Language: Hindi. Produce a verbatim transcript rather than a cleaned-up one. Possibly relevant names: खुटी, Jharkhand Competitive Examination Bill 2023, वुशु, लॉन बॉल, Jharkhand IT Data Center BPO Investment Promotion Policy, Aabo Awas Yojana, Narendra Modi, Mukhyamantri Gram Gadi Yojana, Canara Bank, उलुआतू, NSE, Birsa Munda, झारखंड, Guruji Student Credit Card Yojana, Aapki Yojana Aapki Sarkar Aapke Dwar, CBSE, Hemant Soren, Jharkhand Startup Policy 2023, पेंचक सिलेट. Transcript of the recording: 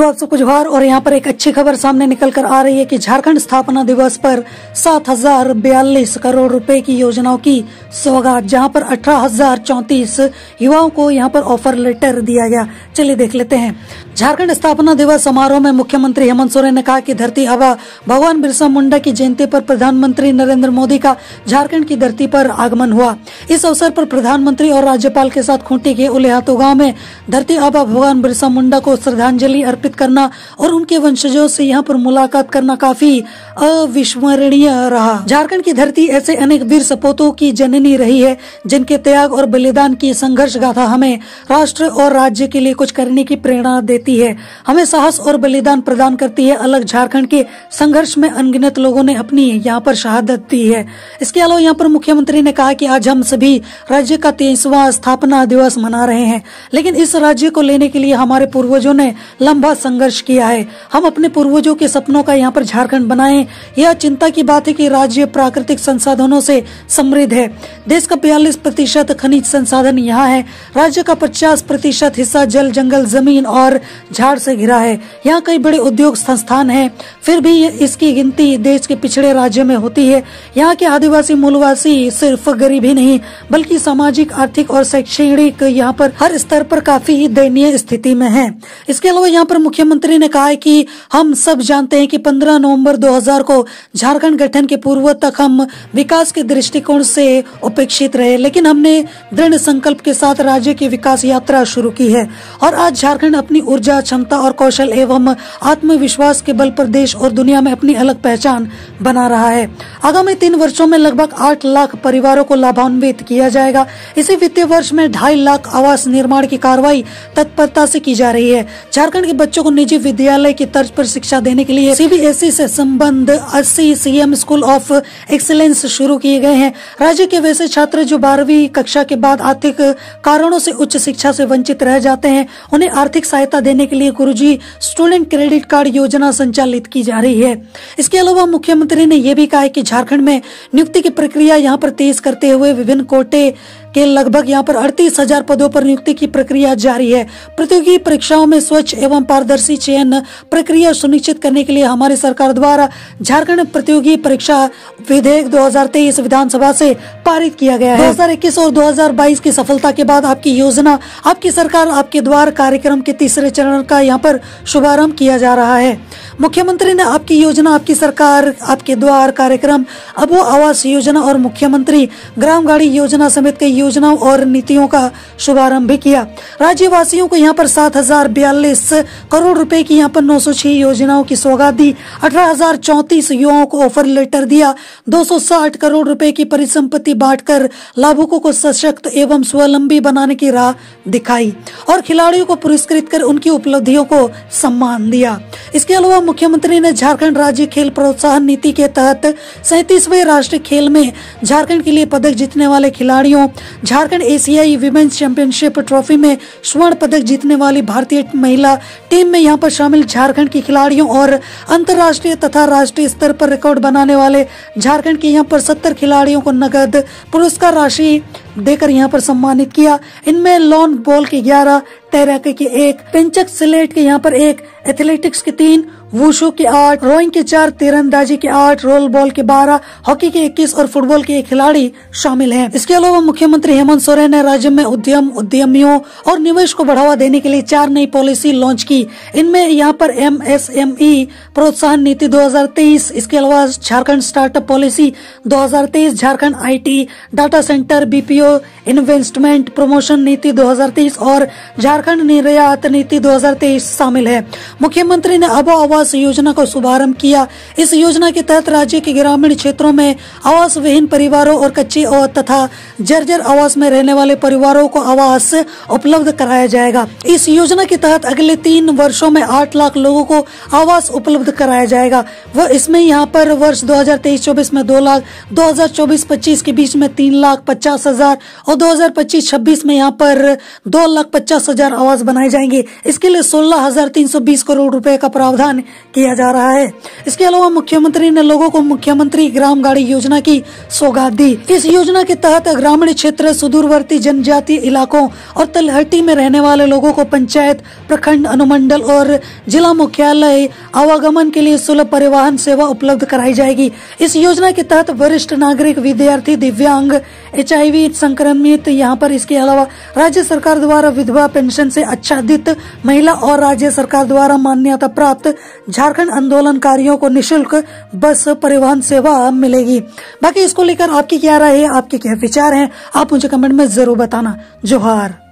तो आप सबको जोहार। और यहाँ पर एक अच्छी खबर सामने निकल कर आ रही है कि झारखंड स्थापना दिवस पर सात हजार बयालीस करोड़ रुपए की योजनाओं की सौगात, जहाँ पर अठारह हजार चौतीस युवाओं को यहाँ पर ऑफर लेटर दिया गया। चलिए देख लेते हैं। झारखंड स्थापना दिवस समारोह में मुख्यमंत्री हेमंत सोरेन ने कहा कि धरती आबा भगवान बिरसा मुंडा की जयंती पर प्रधानमंत्री नरेंद्र मोदी का झारखंड की धरती पर आगमन हुआ। इस अवसर पर प्रधानमंत्री और राज्यपाल के साथ खुटी के उलुआतू गाँव में धरती आबा भगवान बिरसा मुंडा को श्रद्धांजलि अर्पित करना और उनके वंशजों से यहाँ पर मुलाकात करना काफी अविस्मरणीय रहा। झारखंड की धरती ऐसे अनेक वीर सपूतों की जननी रही है जिनके त्याग और बलिदान की संघर्ष गाथा हमें राष्ट्र और राज्य के लिए कुछ करने की प्रेरणा देती है, हमें साहस और बलिदान प्रदान करती है। अलग झारखंड के संघर्ष में अनगिनत लोगों ने अपनी यहाँ पर शहादत दी है। इसके अलावा यहाँ पर मुख्यमंत्री ने कहा कि आज हम सभी राज्य का तेईसवां स्थापना दिवस मना रहे हैं, लेकिन इस राज्य को लेने के लिए हमारे पूर्वजों ने लंबा संघर्ष किया है। हम अपने पूर्वजों के सपनों का यहाँ पर झारखंड बनाएं। यह चिंता की बात है कि राज्य प्राकृतिक संसाधनों से समृद्ध है। देश का बयालीस प्रतिशत खनिज संसाधन यहाँ है। राज्य का पचास प्रतिशत हिस्सा जल, जंगल, जमीन और झाड़ से घिरा है। यहाँ कई बड़े उद्योग संस्थान हैं, फिर भी इसकी गिनती देश के पिछड़े राज्यों में होती है। यहाँ के आदिवासी मूलवासी सिर्फ गरीबी नहीं बल्कि सामाजिक, आर्थिक और शैक्षणिक यहाँ पर हर स्तर पर काफी दयनीय स्थिति में है। इसके अलावा यहाँ पर मुख्यमंत्री ने कहा है कि हम सब जानते हैं कि पंद्रह नवंबर दो हजार को झारखंड गठन के पूर्व तक हम विकास के दृष्टिकोण से उपेक्षित रहे, लेकिन हमने दृढ़ संकल्प के साथ राज्य की विकास यात्रा शुरू की है और आज झारखंड अपनी ऊर्जा, क्षमता और कौशल एवं आत्मविश्वास के बल पर देश और दुनिया में अपनी अलग पहचान बना रहा है। आगामी तीन वर्षों में लगभग आठ लाख परिवारों को लाभान्वित किया जाएगा। इसी वित्तीय वर्ष में ढाई लाख आवास निर्माण की कार्रवाई तत्परता से की जा रही है। झारखंड के बच्चों को निजी विद्यालय की तर्ज पर शिक्षा देने के लिए सीबीएसई से संबद्ध अस्सी सीएम स्कूल ऑफ एक्सीलेंस शुरू किए गए हैं। राज्य के वैसे छात्र जो बारहवीं कक्षा के बाद आर्थिक कारणों से उच्च शिक्षा से वंचित रह जाते हैं, उन्हें आर्थिक सहायता देने के लिए गुरुजी स्टूडेंट क्रेडिट कार्ड योजना संचालित की जा रही है। इसके अलावा मुख्यमंत्री ने यह भी कहा कि झारखण्ड में नियुक्ति की प्रक्रिया यहाँ पर तेज करते हुए विभिन्न कोटे के लगभग यहाँ पर अड़तीस हजार पदों पर नियुक्ति की प्रक्रिया जारी है। प्रतियोगी परीक्षाओं में स्वच्छ एवं पारदर्शी चयन प्रक्रिया सुनिश्चित करने के लिए हमारी सरकार द्वारा झारखंड प्रतियोगी परीक्षा विधेयक दो हजार तेईस विधानसभा से पारित किया गया है। दो हजार इक्कीस और दो हजार बाईस की सफलता के बाद आपकी योजना, आपकी सरकार, आपके द्वार कार्यक्रम के तीसरे चरण का यहाँ पर शुभारंभ किया जा रहा है। मुख्यमंत्री ने आपकी योजना, आपकी सरकार, आपके द्वार कार्यक्रम, आबो आवास योजना और मुख्यमंत्री ग्राम गाड़ी योजना समेत कई योजनाओं और नीतियों का शुभारंभ भी किया। राज्यवासियों को यहाँ पर सात हजार बयालीस करोड़ रुपए की यहाँ पर नौ सौ छह योजनाओं की सौगात दी, अठारह हजार चौतीस युवाओं को ऑफर लेटर दिया, दो सौ साठ करोड़ रुपए की परिसंपत्ति बांटकर लाभुकों को सशक्त एवं स्वावलंबी बनाने की राह दिखाई और खिलाड़ियों को पुरस्कृत कर उनकी उपलब्धियों को सम्मान दिया। इसके अलावा मुख्यमंत्री ने झारखंड राज्य खेल प्रोत्साहन नीति के तहत सैतीसवें राष्ट्रीय खेल में झारखण्ड के लिए पदक जीतने वाले खिलाड़ियों, झारखंड एशियाई विमेन्स चैंपियनशिप ट्रॉफी में स्वर्ण पदक जीतने वाली भारतीय महिला टीम में यहाँ पर शामिल झारखंड की खिलाड़ियों और अंतर्राष्ट्रीय तथा राष्ट्रीय स्तर पर रिकॉर्ड बनाने वाले झारखंड के यहाँ पर सत्तर खिलाड़ियों को नगद पुरस्कार राशि देकर यहाँ पर सम्मानित किया। इनमें लॉन बॉल के ग्यारह, तैराकी के एक, पेंचक सिलेट के यहाँ पर एक, एथलेटिक्स के तीन, वुशु के आठ, रोइंग के चार, तीरंदाजी के आठ, रोल बॉल के बारह, हॉकी के इक्कीस और फुटबॉल के खिलाड़ी शामिल हैं। इसके अलावा मुख्यमंत्री हेमंत सोरेन ने राज्य में उद्यम, उद्यमियों और निवेश को बढ़ावा देने के लिए चार नई पॉलिसी लॉन्च की। इनमें यहाँ पर एम एस एम ई प्रोत्साहन नीति दो हजार तेईस, इसके अलावा झारखण्ड स्टार्टअप पॉलिसी दो हजार तेईस, Jharkhand I T data centre BPO investment promotion नीति दो हजार तेईस और झारखण्ड निर्यात नीति दो हजार तेईस शामिल है। मुख्यमंत्री ने आबो आवास योजना का शुभारंभ किया। इस योजना के तहत राज्य के ग्रामीण क्षेत्रों में आवास विहीन परिवारों और कच्चे और तथा जर्जर आवास में रहने वाले परिवारों को आवास उपलब्ध कराया जाएगा। इस योजना के तहत अगले तीन वर्षों में आठ लाख लोगों को आवास उपलब्ध कराया जाएगा। वह इसमें यहाँ पर वर्ष दो हजार तेईस चौबीस में दो लाख, दो हजार चौबीस पच्चीस के बीच में तीन लाख पचास हजार और दो हज़ार पच्चीस छब्बीस में यहाँ पर दो लाख पचास हजार आवास बनाए जाएंगे। इसके लिए सोलह हजार तीन सौ बीस करोड़ रुपए का प्रावधान किया जा रहा है। इसके अलावा मुख्यमंत्री ने लोगों को मुख्यमंत्री ग्राम गाड़ी योजना की सौगात दी। इस योजना के तहत ग्रामीण क्षेत्र, सुदूरवर्ती जनजातीय इलाकों और तलहटी में रहने वाले लोगों को पंचायत, प्रखंड, अनुमंडल और जिला मुख्यालय आवागमन के लिए सुलभ परिवहन सेवा उपलब्ध कराई जाएगी। इस योजना के तहत वरिष्ठ नागरिक, विद्यार्थी, दिव्यांग, एच आई वी संक्रमित, यहाँ पर इसके अलावा राज्य सरकार द्वारा विधवा पेंशन से आच्छादित महिला और राज्य सरकार द्वारा मान्यता प्राप्त झारखंड आंदोलनकारियों को निःशुल्क बस परिवहन सेवा मिलेगी। बाकी इसको लेकर आपकी क्या राय है, आपके क्या विचार हैं, आप मुझे कमेंट में जरूर बताना। जोहार।